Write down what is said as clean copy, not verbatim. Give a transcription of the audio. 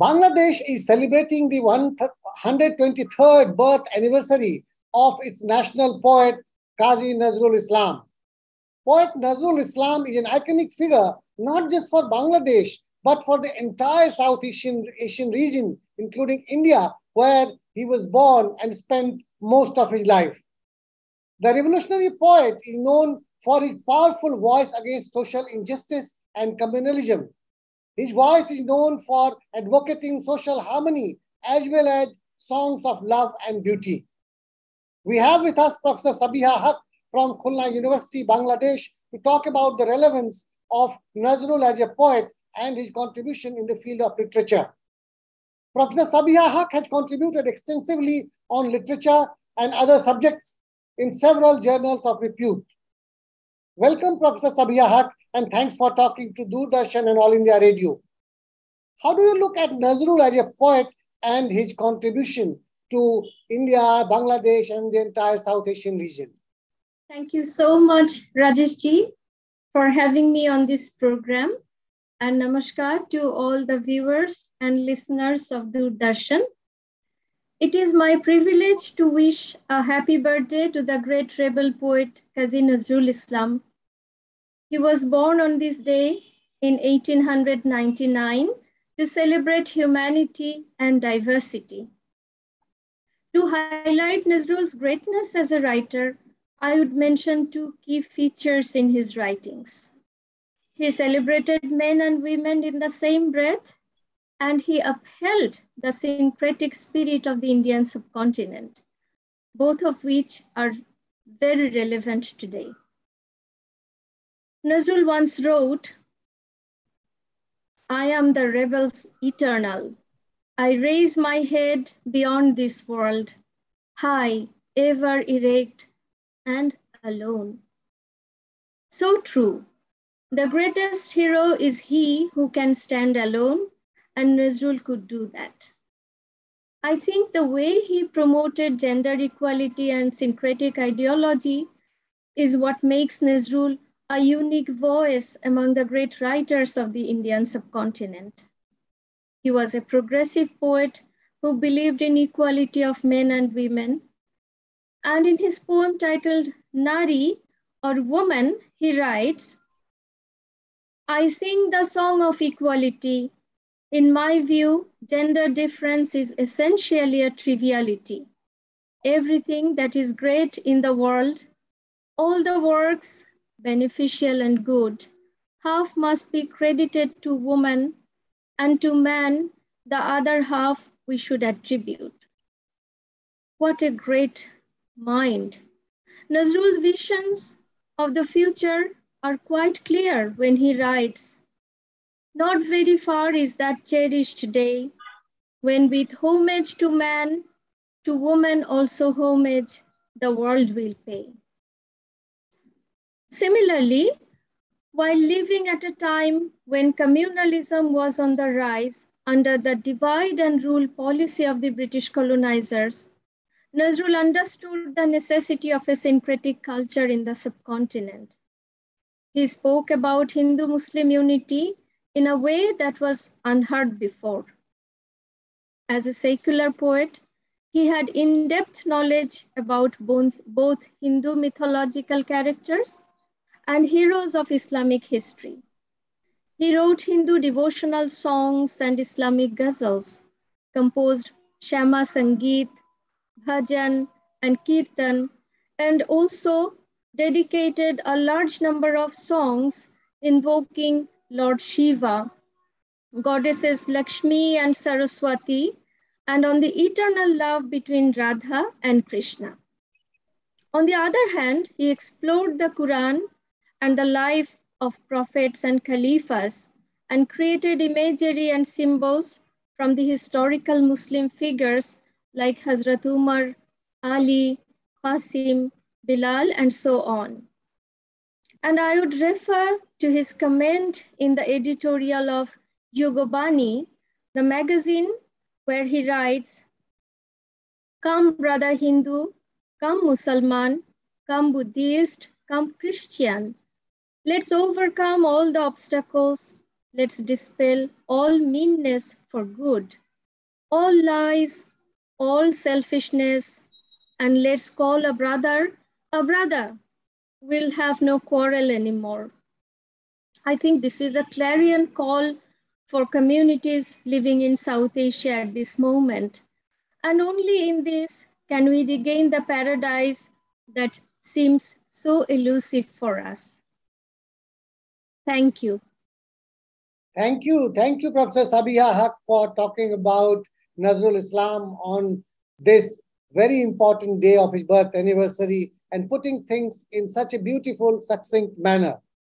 Bangladesh is celebrating the 123rd birth anniversary of its national poet, Kazi Nazrul Islam. Poet Nazrul Islam is an iconic figure, not just for Bangladesh, but for the entire South Asian region, including India, where he was born and spent most of his life. The revolutionary poet is known for his powerful voice against social injustice and communalism. His voice is known for advocating social harmony as well as songs of love and beauty. We have with us Professor Sabiha Huq from Khulna University, Bangladesh, to talk about the relevance of Nazrul as a poet and his contribution in the field of literature. Professor Sabiha Huq has contributed extensively on literature and other subjects in several journals of repute. Welcome, Professor Sabiha Huq, and thanks for talking to Doordarshan and All India Radio. How do you look at Nazrul as a poet and his contribution to India, Bangladesh, and the entire South Asian region? Thank you so much, Rajeshji, for having me on this program. And namaskar to all the viewers and listeners of Doordarshan. It is my privilege to wish a happy birthday to the great rebel poet Kazi Nazrul Islam. He was born on this day in 1899 to celebrate humanity and diversity. To highlight Nazrul's greatness as a writer, I would mention two key features in his writings. He celebrated men and women in the same breath, and he upheld the syncretic spirit of the Indian subcontinent, both of which are very relevant today. Nazrul once wrote, "I am the rebels eternal. I raise my head beyond this world, high, ever erect, and alone." So true. The greatest hero is he who can stand alone, and Nazrul could do that. I think the way he promoted gender equality and syncretic ideology is what makes Nazrul a unique voice among the great writers of the Indian subcontinent. He was a progressive poet who believed in equality of men and women. And in his poem titled Nari, or Woman, he writes, "I sing the song of equality. In my view, gender difference is essentially a triviality. Everything that is great in the world, all the works, beneficial and good, half must be credited to woman, and to man, the other half we should attribute." What a great mind. Nazrul's visions of the future are quite clear when he writes, "Not very far is that cherished day when with homage to man, to woman also homage, the world will pay." Similarly, while living at a time when communalism was on the rise under the divide and rule policy of the British colonizers, Nazrul understood the necessity of a syncretic culture in the subcontinent. He spoke about Hindu-Muslim unity in a way that was unheard before. As a secular poet, he had in-depth knowledge about both Hindu mythological characters and heroes of Islamic history. He wrote Hindu devotional songs and Islamic ghazals, composed Shama Sangeet, Bhajan, and Kirtan, and also dedicated a large number of songs invoking Lord Shiva, goddesses Lakshmi and Saraswati, and on the eternal love between Radha and Krishna. On the other hand, he explored the Quran and the life of prophets and caliphs, and created imagery and symbols from the historical Muslim figures like Hazrat Umar, Ali, Qasim, Bilal, and so on. And I would refer to his comment in the editorial of Yogobani, the magazine, where he writes, "Come, brother Hindu, come Musalman, come Buddhist, come Christian. Let's overcome all the obstacles Let's dispel all meanness for good, all lies, all selfishness, and let's call a brother a brother. We'll have no quarrel anymore. I think this is a clarion call for communities living in South Asia at this moment. And only in this can we regain the paradise that seems so elusive for us. Thank you. Thank you. Thank you, Professor Sabiha Huq, for talking about Nazrul Islam on this very important day of his birth anniversary and putting things in such a beautiful, succinct manner.